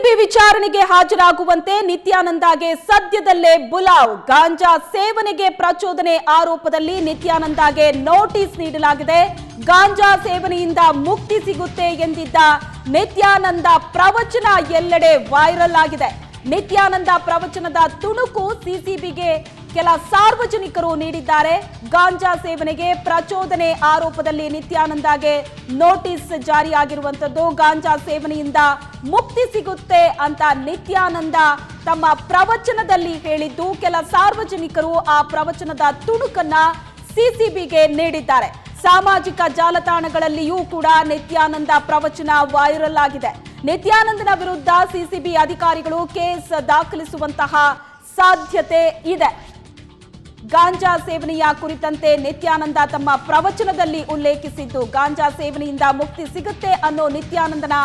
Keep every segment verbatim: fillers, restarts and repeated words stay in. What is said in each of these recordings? CCB ವಿಚಾರಣೆಗೆ ಹಾಜರಾಗುವಂತೆ ನಿತ್ಯಾನಂದಗೆ ಸದ್ಯದಲ್ಲೇ ಬುಲಾವ್. ಗಾಂಜಾ ಸೇವನೆಗೆ ಪ್ರಚೋದನೆ ಆರೋಪದಲ್ಲಿ ನಿತ್ಯಾನಂದಗೆ ನೋಟಿಸ್ ನೀಡಲಾಗಿದೆ. ಗಾಂಜಾ ಸೇವನೆಯಿಂದ ಮುಕ್ತಿ ಸಿಗುತ್ತೆ ಎಂದಿದ್ದ ನಿತ್ಯಾನಂದ ಪ್ರವಚನ ಎಲ್ಲೆಡೆ ವೈರಲ್ ಆಗಿದೆ. ನಿತ್ಯಾನಂದ ಪ್ರವಚನದ ತುಣುಕು ಸಿಸಿಬಿಗೆ ಕೆಲ ಸಾರ್ವಜನಿಕರು ನೀಡಿದ್ದಾರೆ. ಗಾಂಜಾ ಸೇವನೆಗೆ ಪ್ರಚೋದನೆ ಆರೋಪದಲ್ಲಿ ನಿತ್ಯಾನಂದಗೆ ನೋಟಿಸ್ ಜಾರಿಯಾಗಿರುವಂಥದ್ದು. ಗಾಂಜಾ ಸೇವನೆಯಿಂದ ಮುಕ್ತಿ ಸಿಗುತ್ತೆ ಅಂತ ನಿತ್ಯಾನಂದ ತಮ್ಮ ಪ್ರವಚನದಲ್ಲಿ ಹೇಳಿದ್ದು, ಕೆಲ ಸಾರ್ವಜನಿಕರು ಆ ಪ್ರವಚನದ ತುಣುಕನ್ನ ಸಿಸಿಬಿಗೆ ನೀಡಿದ್ದಾರೆ. ಸಾಮಾಜಿಕ ಜಾಲತಾಣಗಳಲ್ಲಿಯೂ ಕೂಡ ನಿತ್ಯಾನಂದ ಪ್ರವಚನ ವೈರಲ್ ಆಗಿದೆ. ನಿತ್ಯಾನಂದನ ವಿರುದ್ಧ ಸಿಸಿಬಿ ಅಧಿಕಾರಿಗಳು ಕೇಸ್ ದಾಖಲಿಸುವಂತಹ ಸಾಧ್ಯತೆ ಇದೆ. ಗಾಂಜಾ ಸೇವನೆಯ ಕುರಿತಂತೆ ನಿತ್ಯಾನಂದ ತಮ್ಮ ಪ್ರವಚನದಲ್ಲಿ ಉಲ್ಲೇಖಿಸಿದ್ದು, ಗಾಂಜಾ ಸೇವನೆಯಿಂದ ಮುಕ್ತಿ ಸಿಗುತ್ತೆ ಅನ್ನೋ ನಿತ್ಯಾನಂದನ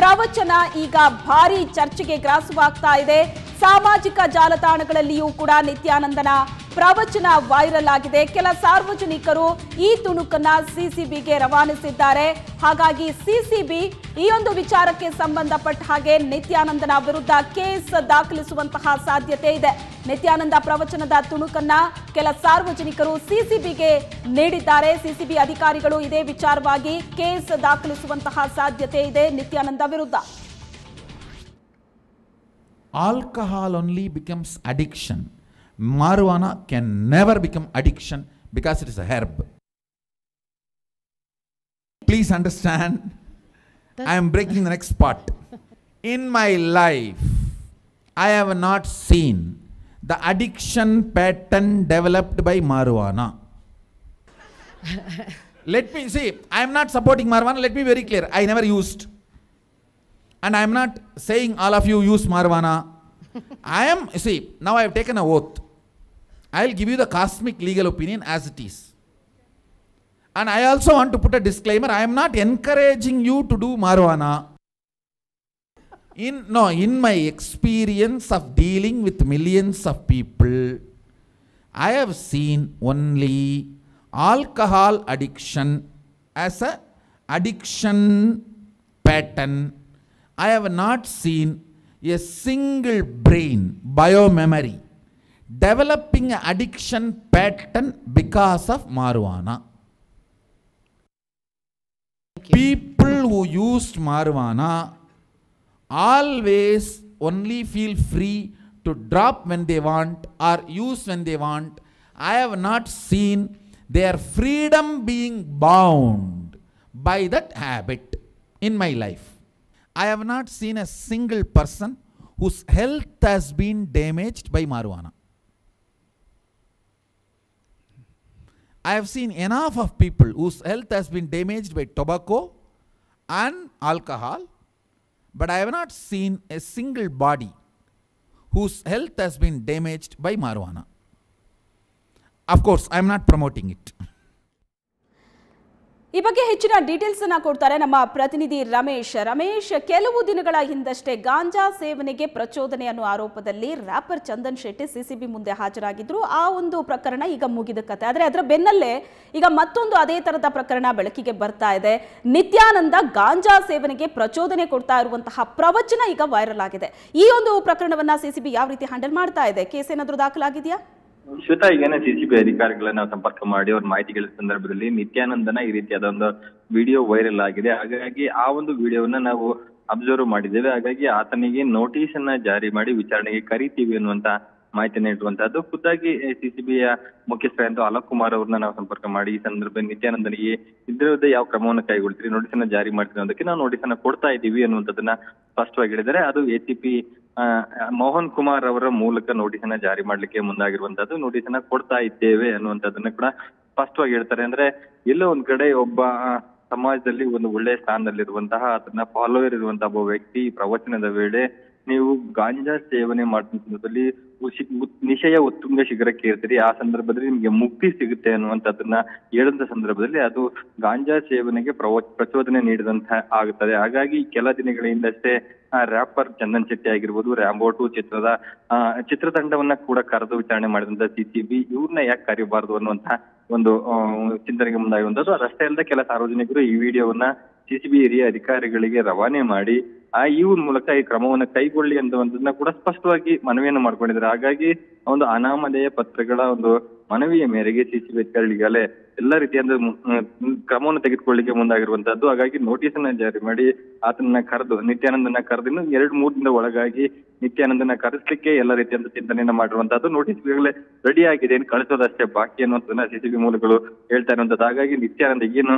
ಪ್ರವಚನ ಈಗ ಭಾರೀ ಚರ್ಚೆಗೆ ಗ್ರಾಸವಾಗ್ತಾ ಇದೆ. ಸಾಮಾಜಿಕ ಜಾಲತಾಣಗಳಲ್ಲಿಯೂ ಕೂಡ ನಿತ್ಯಾನಂದನ ಪ್ರವಚನ ವೈರಲ್ ಆಗಿದೆ. ಕೆಲ ಸಾರ್ವಜನಿಕರು ಈ ತುಣುಕನ್ನ ಸಿಸಿಬಿಗೆ ರವಾನಿಸಿದ್ದಾರೆ. ಹಾಗಾಗಿ ಸಿಸಿಬಿ ಈ ಒಂದು ವಿಚಾರಕ್ಕೆ ಸಂಬಂಧಪಟ್ಟ ಹಾಗೆ ನಿತ್ಯಾನಂದನ ವಿರುದ್ಧ ಕೇಸ್ ದಾಖಲಿಸುವಂತಹ ಸಾಧ್ಯತೆ ಇದೆ. ನಿತ್ಯಾನಂದ ಪ್ರವಚನದ ತುಣುಕನ್ನ ಕೆಲ ಸಾರ್ವಜನಿಕರು ಸಿಸಿಬಿಗೆ ನೀಡಿದ್ದಾರೆ. ಸಿಸಿಬಿ ಅಧಿಕಾರಿಗಳು ಇದೇ ವಿಚಾರವಾಗಿ ಕೇಸ್ ದಾಖಲಿಸುವಂತಹ ಸಾಧ್ಯತೆ ಇದೆ ನಿತ್ಯಾನಂದ ವಿರುದ್ಧ. Alcohol only becomes addiction. Marijuana can never become addiction because it is a herb. Please understand, I am breaking the next part. In my life, I have not seen the addiction pattern developed by marijuana. Let me see, I am not supporting marijuana, let me be very clear. I never used. And I am not saying all of you use marijuana. I am, see, now I have taken an oath. I will give you the cosmic legal opinion as it is. And I also want to put a disclaimer, I am not encouraging you to do marijuana. In, no, in my experience of dealing with millions of people, I have seen only alcohol addiction as an addiction pattern. I have not seen a single brain, biomemory, developing an addiction pattern because of marijuana. Okay. People who used marijuana always only feel free to drop when they want or use when they want. I have not seen their freedom being bound by that habit in my life. I have not seen a single person whose health has been damaged by marijuana. I have seen enough of people whose health has been damaged by tobacco and alcohol, but I have not seen a single body whose health has been damaged by marijuana. Of course, I am not promoting it. ಈ ಬಗ್ಗೆ ಹೆಚ್ಚಿನ details ಅನ್ನ ಕೊಡ್ತಾರೆ ನಮ್ಮ ಪ್ರತಿನಿಧಿ ರಮೇಶ್. ರಮೇಶ್, ಕೆಲವು ದಿನಗಳ ಹಿಂದಷ್ಟೇ ಗಾಂಜಾ ಸೇವನೆಗೆ ಪ್ರಚೋದನೆ ಅನ್ನೋ ಆರೋಪದಲ್ಲಿ ರ್ಯಾಪರ್ ಚಂದನ್ ಶೆಟ್ಟಿ ಸಿಸಿಬಿ ಮುಂದೆ ಹಾಜರಾಗಿದ್ರು. ಆ ಒಂದು ಪ್ರಕರಣ ಈಗ ಮುಗಿದ ಕತೆ. ಆದರೆ ಅದರ ಬೆನ್ನಲ್ಲೇ ಈಗ ಮತ್ತೊಂದು ಅದೇ ತರದ ಪ್ರಕರಣ ಬೆಳಕಿಗೆ ಬರ್ತಾ ಇದೆ. ನಿತ್ಯಾನಂದ ಗಾಂಜಾ ಸೇವನೆಗೆ ಪ್ರಚೋದನೆ ಕೊಡ್ತಾ ಇರುವಂತಹ ಪ್ರವಚನ ಈಗ ವೈರಲ್ ಆಗಿದೆ. ಈ ಒಂದು ಪ್ರಕರಣವನ್ನ ಸಿಸಿಬಿ ಯಾವ ರೀತಿ ಹ್ಯಾಂಡಲ್ ಮಾಡ್ತಾ ಇದೆ? ಕೇಸ್ ಏನಾದರೂ ದಾಖಲಾಗಿದೆಯಾ? ಶ್ವೇತಾ, ಈಗೇನೆ ಸಿಸಿಬಿ ಅವರಿಗಳನ್ನ ಸಂಪರ್ಕ ಮಾಡಿ ಅವ್ರ ಮಾಹಿತಿಗಳ ಸಂದರ್ಭದಲ್ಲಿ ನಿತ್ಯಾನಂದನ ಈ ರೀತಿಯಾದ ಒಂದು ವಿಡಿಯೋ ವೈರಲ್ ಆಗಿದೆ. ಹಾಗಾಗಿ ಆ ಒಂದು ವಿಡಿಯೋವನ್ನ ನಾವು ಅಬ್ಸರ್ವ್ ಮಾಡಿದ್ದೇವೆ. ಹಾಗಾಗಿ ಆತನಿಗೆ ನೋಟಿಸ್ ಅನ್ನ ಜಾರಿ ಮಾಡಿ ವಿಚಾರಣೆಗೆ ಕರಿತೀವಿ ಅನ್ನುವಂತ ಮಾಹಿತಿಯನ್ನ ಇಟ್ಟುವಂತಹದ್ದು. ಖುದ್ದಾಗಿ ಸಿಸಿಬಿಯ ಮುಖ್ಯಸ್ಥರಾದಂತಹ ಅಲೋಕ್ ಕುಮಾರ್ ಅವ್ರನ್ನ ನಾವು ಸಂಪರ್ಕ ಮಾಡಿ ಈ ಸಂದರ್ಭ ನಿತ್ಯಾನಂದನಿಗೆ ಇದ್ರದ್ದೇ ಯಾವ ಕ್ರಮವನ್ನು ಕೈಗೊಳ್ತೀರಿ, ನೋಟಿಸ್ ಅನ್ನ ಜಾರಿ ಮಾಡ್ತೀವಿ ಅನ್ನೋದಕ್ಕೆ ನಾವು ನೋಟಿಸ್ ಅನ್ನ ಕೊಡ್ತಾ ಇದ್ದೀವಿ ಅನ್ನುವಂಥದ್ದನ್ನ ಸ್ಪಷ್ಟವಾಗಿ ಹೇಳಿದರೆ, ಅದು ಎಸಿಪಿ ಮೋಹನ್ ಕುಮಾರ್ ಅವರ ಮೂಲಕ ನೋಟಿಸ್ ಅನ್ನ ಜಾರಿ ಮಾಡ್ಲಿಕ್ಕೆ ಮುಂದಾಗಿರುವಂತದ್ದು. ನೋಟಿಸ್ ಅನ್ನ ಕೊಡ್ತಾ ಇದ್ದೇವೆ ಅನ್ನುವಂಥದ್ದನ್ನ ಕೂಡ ಸ್ಪಷ್ಟವಾಗಿ ಹೇಳ್ತಾರೆ. ಅಂದ್ರೆ ಎಲ್ಲೋ ಒಂದ್ ಕಡೆ ಒಬ್ಬ ಸಮಾಜದಲ್ಲಿ ಒಂದು ಒಳ್ಳೆಯ ಸ್ಥಾನದಲ್ಲಿರುವಂತಹ ಅದನ್ನ ಫಾಲೋಯರ್ ಇರುವಂತಹ ಒಬ್ಬ ವ್ಯಕ್ತಿ ಪ್ರವಚನದ ವೇಳೆ ನೀವು ಗಾಂಜಾ ಸೇವನೆ ಮಾಡ್ತಿದ್ದ ಸಂದರ್ಭದಲ್ಲಿ ನಿಶಯ ಉತ್ತುಂಗ ಶಿಖರಕ್ಕೆ ಇರ್ತೀರಿ, ಆ ಸಂದರ್ಭದಲ್ಲಿ ನಿಮ್ಗೆ ಮುಕ್ತಿ ಸಿಗುತ್ತೆ ಅನ್ನುವಂಥದ್ದನ್ನ ಹೇಳುವಂತ ಸಂದರ್ಭದಲ್ಲಿ ಅದು ಗಾಂಜಾ ಸೇವನೆಗೆ ಪ್ರವ ಪ್ರಚೋದನೆ ನೀಡಿದಂತ ಆಗುತ್ತದೆ. ಹಾಗಾಗಿ ಕೆಲ ದಿನಗಳ ಹಿಂದಷ್ಟೇ ರ್ಯಾಪರ್ ಚಂದನ್ ಶೆಟ್ಟಿ ಆಗಿರ್ಬೋದು, ರ್ಯಾಂಬೋಟು ಚಿತ್ರದ ಆ ಚಿತ್ರತಂಡವನ್ನ ಕೂಡ ಕರೆದು ವಿಚಾರಣೆ ಮಾಡಿದಂತ ಸಿಸಿಬಿ ಇವ್ರನ್ನ ಯಾಕೆ ಕರಿಬಾರ್ದು ಅನ್ನುವಂತಹ ಒಂದು ಚಿಂತನೆಗೆ ಮುಂದಾಗಿರುವಂತದ್ದು. ಅದಷ್ಟೇ ಅಲ್ಲದೆ ಕೆಲ ಸಾರ್ವಜನಿಕರು ಈ ವಿಡಿಯೋವನ್ನ ಸಿಸಿಬಿ ಹಿರಿಯ ಅಧಿಕಾರಿಗಳಿಗೆ ರವಾನೆ ಮಾಡಿ ಆ ಇವ್ರ ಮೂಲಕ ಈ ಕ್ರಮವನ್ನು ಕೈಗೊಳ್ಳಿ ಅಂತ ಒಂದನ್ನ ಕೂಡ ಸ್ಪಷ್ಟವಾಗಿ ಮನವಿಯನ್ನು ಮಾಡ್ಕೊಂಡಿದ್ದಾರೆ. ಹಾಗಾಗಿ ಒಂದು ಅನಾಮಧೇಯ ಪತ್ರಗಳ ಒಂದು ಮನವಿಯ ಮೇರೆಗೆ ಸಿಸಿಬಿ ಅಧಿಕಾರಿಗಳಿಗಾಗಲೇ ಎಲ್ಲಾ ರೀತಿಯಾದ ಕ್ರಮವನ್ನು ತೆಗೆದುಕೊಳ್ಳಿಕ್ಕೆ ಮುಂದಾಗಿರುವಂತಹದ್ದು. ಹಾಗಾಗಿ ನೋಟಿಸ್ ಅನ್ನ ಜಾರಿ ಮಾಡಿ ಆತನನ್ನ ಕರೆದು ನಿತ್ಯಾನಂದನ ಕರೆದಿನ ಎರಡು ಮೂರು ದಿನದ ಒಳಗಾಗಿ ನಿತ್ಯಾನಂದನ ಕರೆಸಲಿಕ್ಕೆ ಎಲ್ಲಾ ರೀತಿಯಾದ ಚಿಂತನೆಯನ್ನ ಮಾಡಿರುವಂತಹದ್ದು. ನೋಟಿಸ್ ಈಗಾಗಲೇ ರೆಡಿ ಆಗಿದೆ, ಏನು ಕಳಿಸೋದಷ್ಟೇ ಬಾಕಿ ಅನ್ನುವಂಥದ್ದನ್ನ ಸಿಸಿಬಿ ಮೂಲಗಳು ಹೇಳ್ತಾ ಇರುವಂತದ್ದು. ಹಾಗಾಗಿ ನಿತ್ಯಾನಂದ ಏನು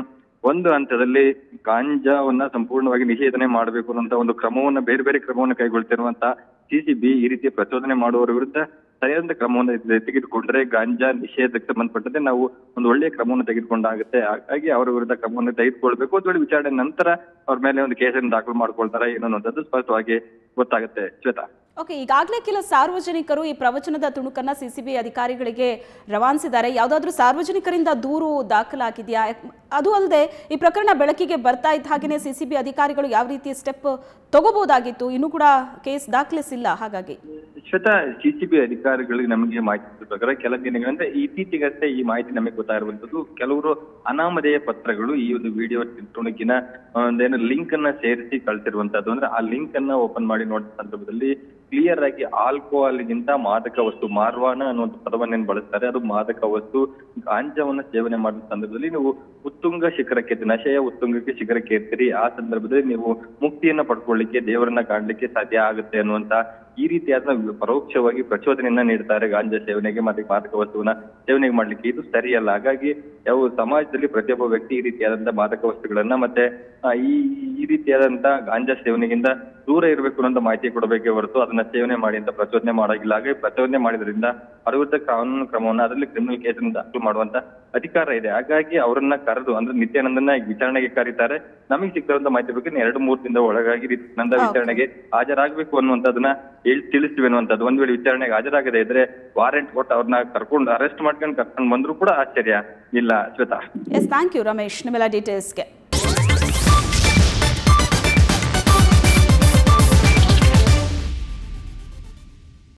ಒಂದು ಹಂತದಲ್ಲಿ ಗಾಂಜಾವನ್ನ ಸಂಪೂರ್ಣವಾಗಿ ನಿಷೇಧನೆ ಮಾಡಬೇಕು ಅನ್ನುವಂತ ಒಂದು ಕ್ರಮವನ್ನ ಬೇರೆ ಬೇರೆ ಕ್ರಮವನ್ನು ಕೈಗೊಳ್ತಿರುವಂತಹ ಸಿಸಿಬಿ ಈ ರೀತಿಯ ಪ್ರಚೋದನೆ ಮಾಡುವವರ ವಿರುದ್ಧ ಸರಿಯಾದ ಕ್ರಮವನ್ನು ತೆಗೆದುಕೊಂಡ್ರೆ ಗಾಂಜಾ ನಿಷೇಧಕ್ಕೆ ಸಂಬಂಧಪಟ್ಟಂತೆ ನಾವು ಒಂದು ಒಳ್ಳೆಯ ಕ್ರಮವನ್ನು ತೆಗೆದುಕೊಂಡಾಗುತ್ತೆ. ಹಾಗಾಗಿ ಅವರ ವಿರುದ್ಧ ಕ್ರಮವನ್ನು ತೆಗೆದುಕೊಳ್ಬೇಕು. ಒಂದು ವೇಳೆ ವಿಚಾರಣೆ ನಂತರ ಅವ್ರ ಮೇಲೆ ಒಂದು ಕೇಸನ್ನು ದಾಖಲು ಮಾಡ್ಕೊಳ್ತಾರ ಏನೋ ಅನ್ನೋದು ಸ್ಪಷ್ಟವಾಗಿ ಗೊತ್ತಾಗುತ್ತೆ. ಶ್ವೇತಾ, ಓಕೆ, ಈಗಾಗಲೇ ಕೆಲ ಸಾರ್ವಜನಿಕರು ಈ ಪ್ರವಚನದ ತುಣುಕನ್ನ ಸಿಸಿಬಿ ಅಧಿಕಾರಿಗಳಿಗೆ ರವಾನಿಸಿದ್ದಾರೆ. ಯಾವುದಾದ್ರೂ ಸಾರ್ವಜನಿಕರಿಂದ ದೂರು ದಾಖಲಾಗಿದೆಯಾ? ಅದು ಅಲ್ಲದೆ ಈ ಪ್ರಕರಣ ಬೆಳಕಿಗೆ ಬರ್ತಾ ಇದ್ದ ಹಾಗೆಯೇ ಸಿಸಿಬಿ ಅಧಿಕಾರಿಗಳು ಯಾವ ರೀತಿಯ ಸ್ಟೆಪ್ ತಗೋಬಹುದಾಗಿತ್ತು? ಇನ್ನೂ ಕೂಡ ಕೇಸ್ ದಾಖಲಿಸಿಲ್ಲ. ಹಾಗಾಗಿ ಶ್ವೇತಾ, ಸಿಸಿಬಿ ಅಧಿಕಾರಿಗಳಿಗೆ ನಮಗೆ ಮಾಹಿತಿ ಪ್ರಕಾರ ಕೆಲ ದಿನಗಳಿಂದ ಇತ್ತೀಚೆಗಷ್ಟೇ ಈ ಮಾಹಿತಿ ನಮಗೆ ಗೊತ್ತಾಗಿರುವಂತದ್ದು. ಕೆಲವರು ಅನಾಮಧೇಯ ಪತ್ರಗಳು ಈ ಒಂದು ವಿಡಿಯೋ ತುಣುಕಿನ ಒಂದೇನೋ ಲಿಂಕ್ ಅನ್ನ ಸೇರಿಸಿ ಕಳಿಸಿರುವಂತದ್ದು. ಅಂದ್ರೆ ಆ ಲಿಂಕ್ ಅನ್ನ ಓಪನ್ ಮಾಡಿ ನೋಡಿದ ಸಂದರ್ಭದಲ್ಲಿ ಕ್ಲಿಯರ್ ಆಗಿ ಆಲ್ಕೋಹಾಲ್ಗಿಂತ ಮಾದಕ ವಸ್ತು ಮಾರ್ವಾಣ ಅನ್ನುವಂಥ ಪದವನ್ನೇನು ಬಳಸ್ತಾರೆ, ಅದು ಮಾದಕ ವಸ್ತು ಗಾಂಜಾವನ್ನ ಸೇವನೆ ಮಾಡಿದ ಸಂದರ್ಭದಲ್ಲಿ ನೀವು ಉತ್ತುಂಗ ಶಿಖರಕ್ಕೆ, ನಶೆಯ ಉತ್ತುಂಗಕ್ಕೆ ಶಿಖರಕ್ಕೆ ಇರ್ತೀರಿ. ಆ ಸಂದರ್ಭದಲ್ಲಿ ನೀವು ಮುಕ್ತಿಯನ್ನ ಪಡ್ಕೊಳ್ಳಿಕ್ಕೆ, ದೇವರನ್ನ ಕಾಣ್ಲಿಕ್ಕೆ ಸಾಧ್ಯ ಆಗುತ್ತೆ ಅನ್ನುವಂತ ಈ ರೀತಿಯಾದ ಪರೋಕ್ಷವಾಗಿ ಪ್ರಚೋದನೆಯನ್ನ ನೀಡ್ತಾರೆ ಗಾಂಜಾ ಸೇವನೆಗೆ ಮತ್ತೆ ಮಾದಕ ವಸ್ತುವನ್ನ ಸೇವನೆಗೆ ಮಾಡ್ಲಿಕ್ಕೆ. ಇದು ಸರಿಯಲ್ಲ. ಹಾಗಾಗಿ ಯಾವ ಸಮಾಜದಲ್ಲಿ ಪ್ರತಿಯೊಬ್ಬ ವ್ಯಕ್ತಿ ಈ ರೀತಿಯಾದಂತಹ ಮಾದಕ ವಸ್ತುಗಳನ್ನ ಮತ್ತೆ ಈ ಈ ರೀತಿಯಾದಂತಹ ಗಾಂಜಾ ಸೇವನೆಗಿಂತ ದೂರ ಇರಬೇಕು ಅನ್ನೋ ಮಾಹಿತಿ ಕೊಡಬೇಕೇ ಹೊರತು ಅದನ್ನ ಸೇವನೆ ಮಾಡಿ ಅಂತ ಪ್ರಚೋದನೆ ಮಾಡೋದಿಲ್ಲ. ಹಾಗೆ ಪ್ರಚೋದನೆ ಮಾಡಿದ್ರಿಂದ ಅವ್ರ ವಿರುದ್ಧ ಕಾನೂನು ಕ್ರಮವನ್ನ ಅದರಲ್ಲಿ ಕ್ರಿಮಿನಲ್ ಕೇಸನ್ನು ದಾಖಲು ಮಾಡುವಂತ ಅಧಿಕಾರ ಇದೆ. ಹಾಗಾಗಿ ಅವರನ್ನ ಕರೆದು ಅಂದ್ರೆ ನಿತ್ಯಾನಂದನ ವಿಚಾರಣೆಗೆ ಕರೀತಾರೆ. ನಮಗೆ ಸಿಕ್ಕಿರುವಂತ ಮಾಹಿತಿ ಬಗ್ಗೆ ಎರಡು ಮೂರು ದಿನದ ಒಳಗಾಗಿ ನಿತ್ಯಾನಂದ ವಿಚಾರಣೆಗೆ ಹಾಜರಾಗಬೇಕು ಅನ್ನುವಂಥದನ್ನ ಹೇಳಿ ತಿಳಿಸ್ತೀವಿ ಅನ್ನುವಂಥದ್ದು. ಒಂದ್ ವೇಳೆ ವಿಚಾರಣೆಗೆ ಹಾಜರಾಗದೇ ಇದ್ರೆ ವಾರೆಂಟ್ ಕೊಟ್ಟು ಅವ್ರನ್ನ ಕರ್ಕೊಂಡು ಅರೆಸ್ಟ್ ಮಾಡ್ಕೊಂಡು ಕರ್ಕೊಂಡು ಬಂದ್ರು ಕೂಡ ಆಶ್ಚರ್ಯ ಇಲ್ಲ. ಶ್ವೇತಾ, ಥ್ಯಾಂಕ್ ಯು ರಮೇಶ್ ನಿಮ್ಮೆಲ್ಲ ಡೀಟೇಲ್ಸ್ಗೆ.